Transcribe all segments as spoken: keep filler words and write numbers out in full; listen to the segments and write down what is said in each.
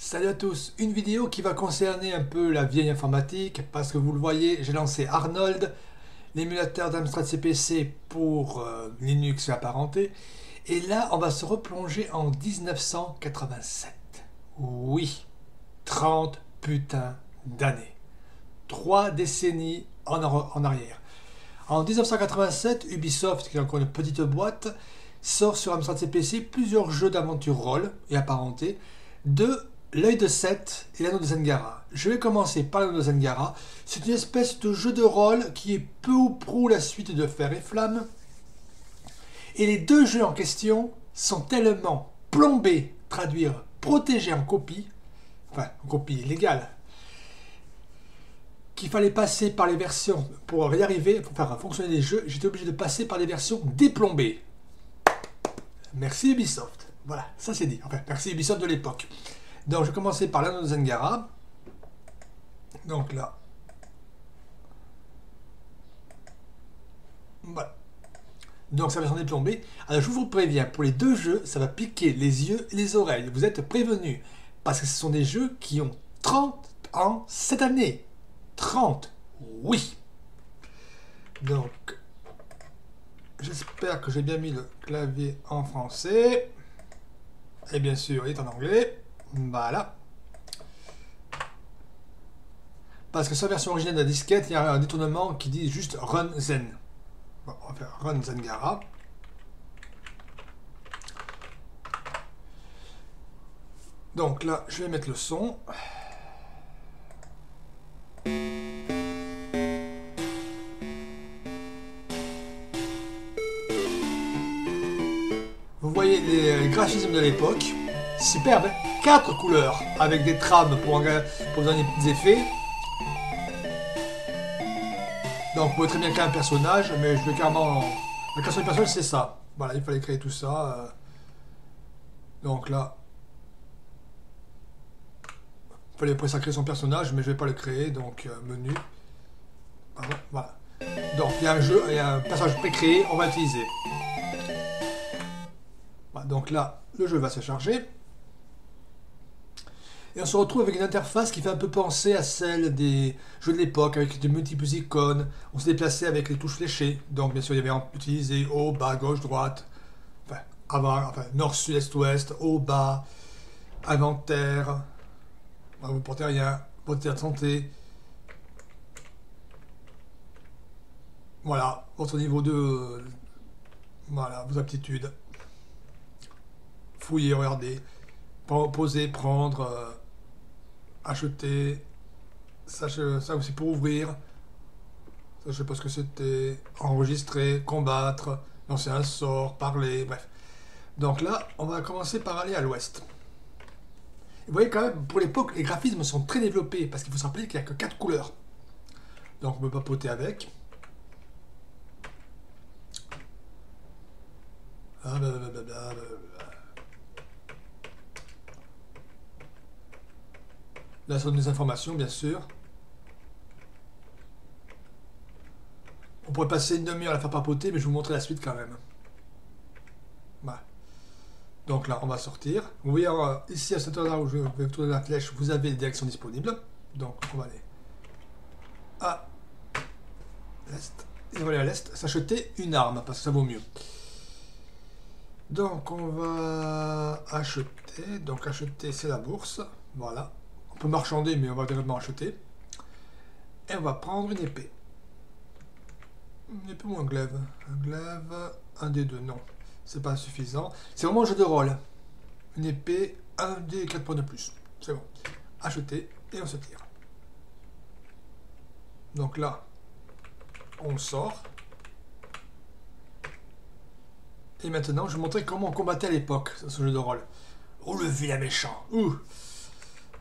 Salut à tous, une vidéo qui va concerner un peu la vieille informatique parce que vous le voyez, j'ai lancé Arnold, l'émulateur d'Amstrad C P C pour euh, Linux et apparenté. Et là, on va se replonger en mille neuf cent quatre-vingt-sept. Oui, trente putains d'années. Trois décennies en, en arrière. En mille neuf cent quatre-vingt-sept, Ubisoft, qui est encore une petite boîte, sort sur Amstrad C P C plusieurs jeux d'aventure rôle et apparentés de L'œil de Set et l'Anneau de Zengara. Je vais commencer par l'Anneau de Zengara. C'est une espèce de jeu de rôle qui est peu ou prou la suite de Fer et Flamme. Et les deux jeux en question sont tellement plombés, traduire, protégés en copie, enfin en copie légale, qu'il fallait passer par les versions, pour y arriver, pour faire fonctionner les jeux, j'étais obligé de passer par les versions déplombées. Merci Ubisoft. Voilà, ça c'est dit. Enfin, merci Ubisoft de l'époque. Donc, je vais commencer par l'Anneau de Zengara. Donc là. Voilà. Donc, ça va s'en déplombée. Alors, je vous préviens, pour les deux jeux, ça va piquer les yeux et les oreilles. Vous êtes prévenus. Parce que ce sont des jeux qui ont trente ans cette année. trente. Oui. Donc, j'espère que j'ai bien mis le clavier en français. Et bien sûr, il est en anglais. Voilà. Parce que sur la version originale de la disquette, il y a un détournement qui dit juste Run Zen. Bon, on va faire Run Zengara. Donc là, je vais mettre le son. Vous voyez les graphismes de l'époque. Superbe, hein, quatre couleurs avec des trames pour, pour donner des petits effets. Donc, vous pouvez très bien créer un personnage, mais je vais carrément. La création du personnage, c'est ça. Voilà, il fallait créer tout ça. Donc là, il fallait après ça créer son personnage, mais je vais pas le créer. Donc, euh, menu. Voilà. Donc, il y a un jeu, il y a un personnage pré-créé, on va l'utiliser. Voilà, donc là, le jeu va se charger. Et on se retrouve avec une interface qui fait un peu penser à celle des jeux de l'époque, avec de multiples icônes. On se déplaçait avec les touches fléchées. Donc, bien sûr, il y avait utilisé haut, bas, gauche, droite, enfin, avant, enfin nord, sud, est, ouest, haut, bas, inventaire, vous ne portez rien, portez de santé. Voilà, votre niveau de. Voilà, vos aptitudes. Fouiller, regarder, poser, prendre. Euh, acheter, ça, ça aussi pour ouvrir, ça, je sais pas ce que c'était, enregistrer, combattre, lancer un sort, parler, bref. Donc là, on va commencer par aller à l'ouest. Vous voyez quand même, pour l'époque, les graphismes sont très développés, parce qu'il faut se rappeler qu'il n'y a que quatre couleurs. Donc on peut papoter avec. Ah, blablabla, blablabla. Là, ce sont des informations, bien sûr. On pourrait passer une demi-heure à la faire papoter, mais je vais vous montrer la suite quand même. Voilà. Donc là, on va sortir. Vous voyez, alors, ici, à cette heure-là où je vais tourner la flèche, vous avez les directions disponibles. Donc, on va aller à l'est. Et on va aller à l'est, s'acheter une arme, parce que ça vaut mieux. Donc, on va acheter. Donc, acheter, c'est la bourse. Voilà. On peut marchander, mais on va directement acheter. Et on va prendre une épée. Une épée ou un glaive? Un glaive, un des deux, non. C'est pas suffisant. C'est vraiment un jeu de rôle. Une épée, un des quatre points de plus. C'est bon. Acheter et on se tire. Donc là, on sort. Et maintenant, je vais vous montrer comment on combattait à l'époque, ce jeu de rôle. Oh le vilain méchant! Ouh!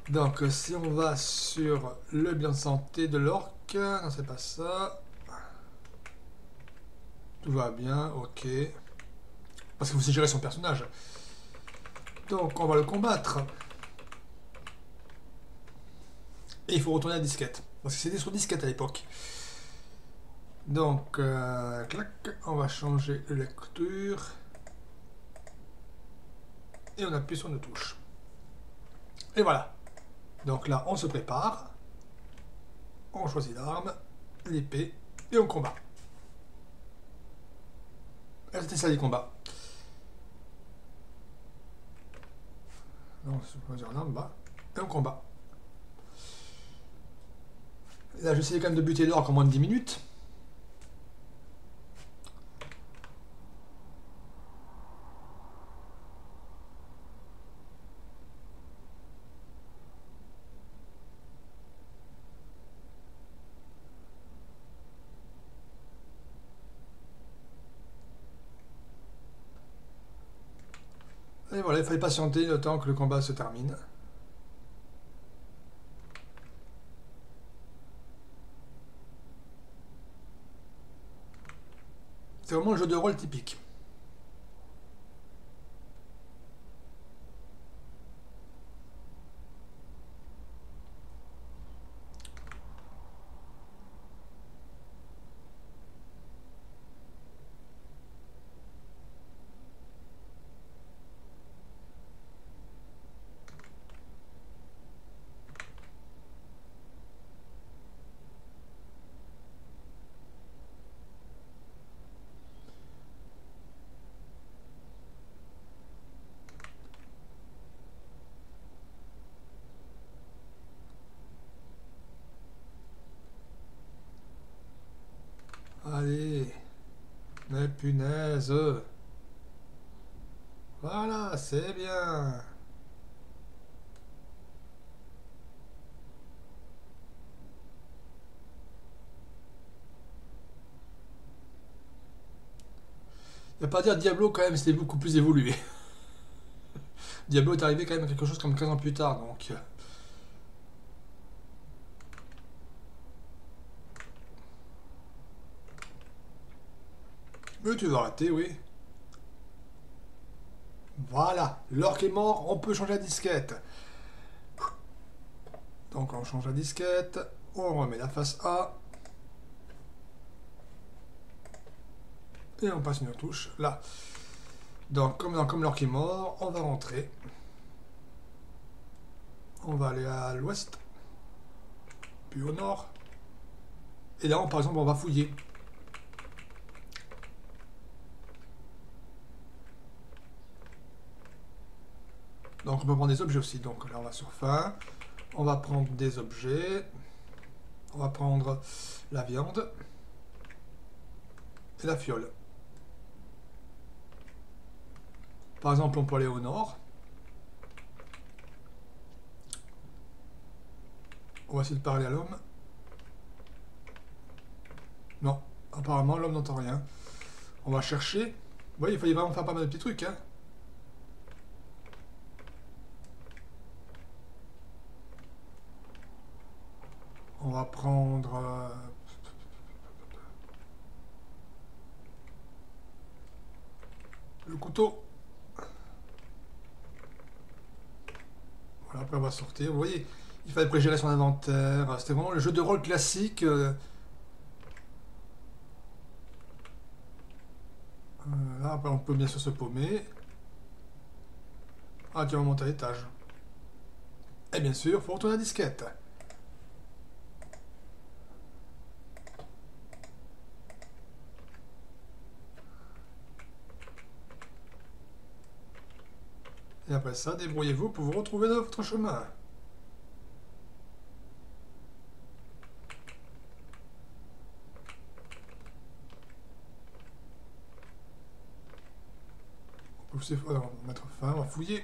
Donc, si on va sur le bilan de santé de l'orque, non, c'est pas ça. Tout va bien, ok. Parce que vous suggérez son personnage. Donc, on va le combattre. Et il faut retourner à la disquette. Parce que c'était sur disquette à l'époque. Donc, euh, clac, on va changer de lecture. Et on appuie sur nos touches. Et voilà. Donc là, on se prépare. On choisit l'arme, l'épée, et on combat. Et c'était ça les combats. Donc, on choisit l'arme, bah, et on combat. Là, j'essaie quand même de buter l'orc en moins de dix minutes. Et voilà, il fallait patienter le temps que le combat se termine. C'est vraiment le jeu de rôle typique. Punaise. Voilà, c'est bien. Il n'y a pas à dire Diablo quand même, c'était beaucoup plus évolué. Diablo est arrivé quand même à quelque chose comme quinze ans plus tard, donc... Tu vas arrêter, oui. Voilà, l'orc est mort, on peut changer la disquette. Donc on change la disquette, on remet la face A. Et on passe une touche, là. Donc comme, comme l'orc est mort, on va rentrer. On va aller à l'ouest, puis au nord. Et là, on, par exemple, on va fouiller. Donc on peut prendre des objets aussi, donc là on va sur fin, on va prendre des objets, on va prendre la viande et la fiole. Par exemple on peut aller au nord, on va essayer de parler à l'homme. Non, apparemment l'homme n'entend rien. On va chercher, vous voyez il fallait vraiment faire pas mal de petits trucs hein. On va prendre... le couteau. Voilà, après on va sortir. Vous voyez, il fallait prégérer son inventaire. C'était vraiment le jeu de rôle classique. Euh, là, après on peut bien sûr se paumer. Ah, tu vas monter à l'étage. Et bien sûr, il faut retourner la disquette. Et après ça, débrouillez-vous pour vous retrouver dans votre chemin. On va mettre fin, on va fouiller.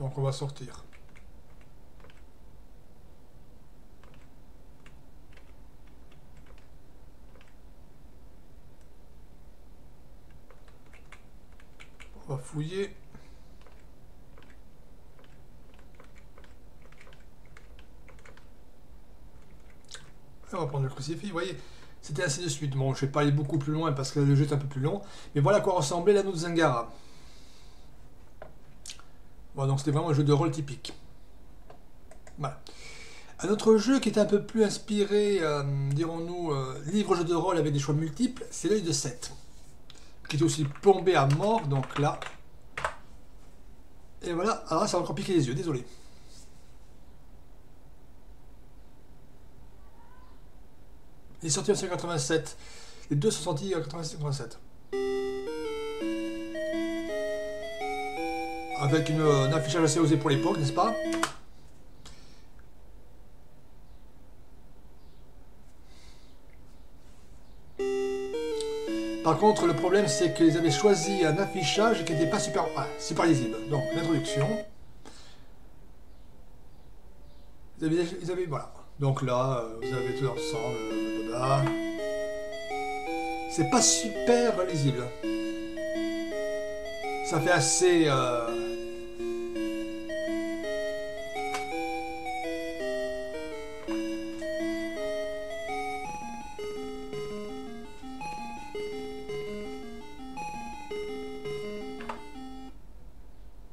Donc on va sortir. On va fouiller. Et on va prendre le crucifix. Vous voyez, c'était assez de suite. Bon, je ne vais pas aller beaucoup plus loin parce que le jeu est un peu plus long. Mais voilà à quoi ressemblait l'Anneau de Zengara. Bon, donc c'était vraiment un jeu de rôle typique. Voilà. Un autre jeu qui est un peu plus inspiré, euh, dirons-nous, euh, livre-jeu de rôle avec des choix multiples, c'est l'œil de Set. Qui est aussi plombé à mort, donc là Et voilà, alors là, ça va encore piquer les yeux, désolé. Il est sorti en mille neuf cent quatre-vingt-sept. Les deux sont sortis en mille neuf cent quatre-vingt-sept. Avec une, euh, un affichage assez osé pour l'époque, n'est-ce pas? Par contre, le problème, c'est qu'ils avaient choisi un affichage qui n'était pas super, ah, super lisible. Donc, l'introduction. Ils avaient, ils avaient, voilà. Donc là, vous avez tout ensemble. Voilà. C'est pas super lisible. Ça fait assez... Euh...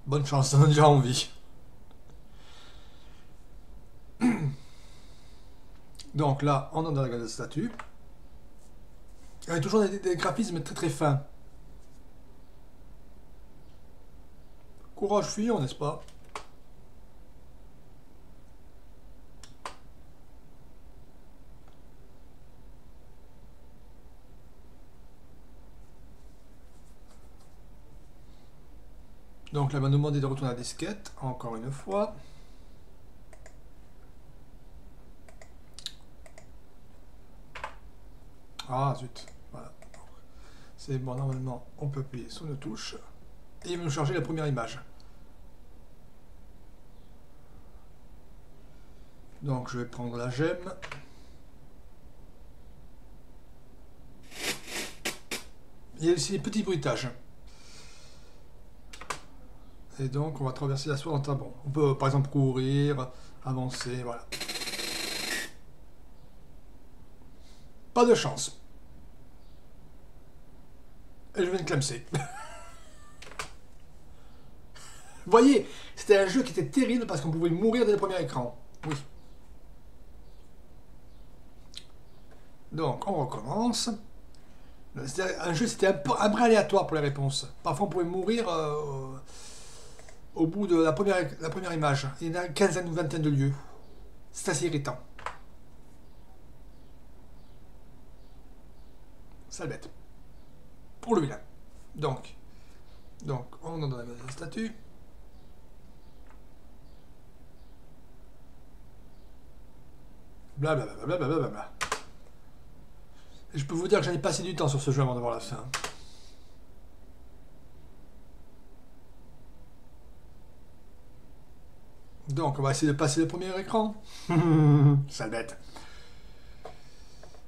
Bonne chance, on a déjà envie. Donc là, on en a la statue. Avec toujours des, des graphismes très très fins. Courage fuyant, n'est-ce pas? Donc là, on m'a demandé de retourner à la disquette, encore une fois. Ah zut, voilà. C'est bon, normalement, on peut appuyer sur nos touches. Et il va nous charger la première image. Donc je vais prendre la gemme. Il y a aussi des petits bruitages. Et donc on va traverser la soie dans un bon. On peut par exemple courir, avancer, voilà. Pas de chance. Et je vais me clamser. Vous voyez, c'était un jeu qui était terrible parce qu'on pouvait mourir dès le premier écran. Oui. Donc, on recommence. Un jeu, c'était un peu aléatoire pour les réponses. Parfois, on pouvait mourir euh, au bout de la première, la première image. Il y en a une quinzaine ou vingtaine de lieux. C'est assez irritant. Sale bête. Pour le vilain. Donc, donc on en a la statue. Blablabla. Bla bla bla bla bla. Je peux vous dire que j'en ai passé du temps sur ce jeu avant d'avoir la fin. Donc on va essayer de passer le premier écran. Sale bête.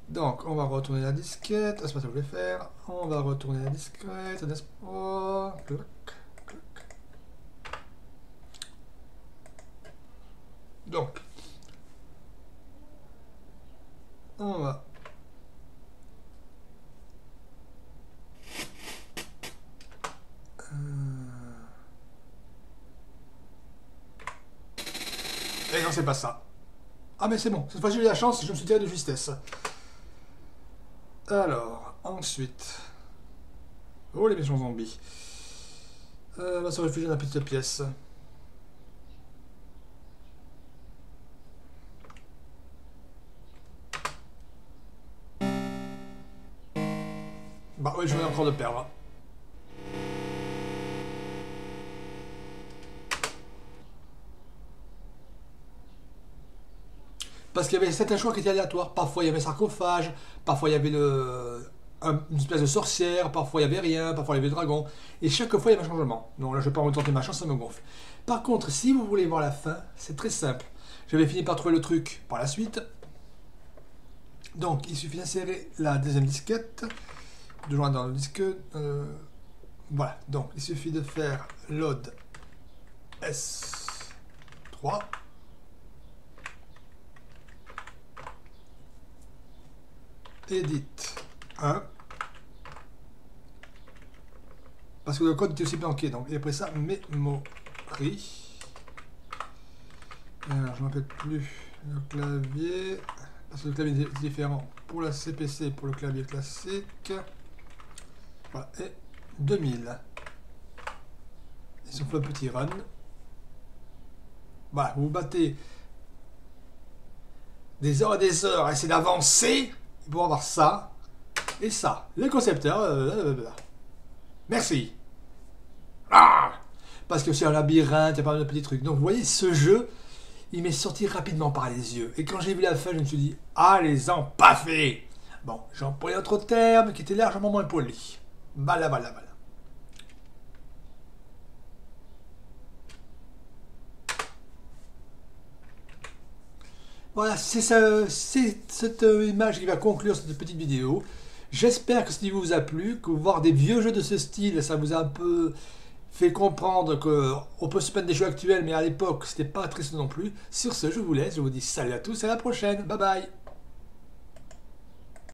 Donc on va retourner la disquette. Ah, c'est pas ça que je voulais faire. On va retourner la disquette. N'est-ce pas ? Clac, clac. Donc. On va. Euh... Et non, c'est pas ça. Ah, mais c'est bon. Cette fois, j'ai eu la chance, je me suis tiré de justesse. Alors, ensuite. Oh, les méchants zombies. Euh, on va se réfugier dans la petite pièce. Bah oui, je viens encore de perdre. Parce qu'il y avait certains choix qui étaient aléatoires. Parfois il y avait sarcophage, parfois il y avait le... une espèce de sorcière, parfois il n'y avait rien, parfois il y avait le dragon. Et chaque fois il y avait un changement. Non, là je ne vais pas retenter ma chance, ça me gonfle. Par contre, si vous voulez voir la fin, c'est très simple. J'avais fini par trouver le truc par la suite. Donc il suffit d'insérer la deuxième disquette. De loin dans le disque, euh, voilà, donc il suffit de faire load S trois. Edit un. Parce que le code était aussi planqué, donc et après ça, memory. Alors je ne m'appelle plus le clavier, parce que le clavier est différent pour la C P C et pour le clavier classique. Voilà, et deux mille. sauf le petit run. Voilà, vous vous battez des heures et des heures, essayez d'avancer pour avoir ça et ça. Les concepteurs, euh, merci. Ah, parce que c'est un labyrinthe, il y a pas mal de petits trucs. Donc vous voyez, ce jeu, il m'est sorti rapidement par les yeux. Et quand j'ai vu la fin, je me suis dit, allez-en, paffer. Bon, j'ai employé un autre terme qui était largement moins poli. Voilà, voilà, voilà. Voilà, c'est cette image qui va conclure cette petite vidéo. J'espère que cette vidéo vous a plu, que voir des vieux jeux de ce style, ça vous a un peu fait comprendre qu'on peut se peindre des jeux actuels, mais à l'époque, c'était pas triste non plus. Sur ce, je vous laisse, je vous dis salut à tous et à la prochaine. Bye bye.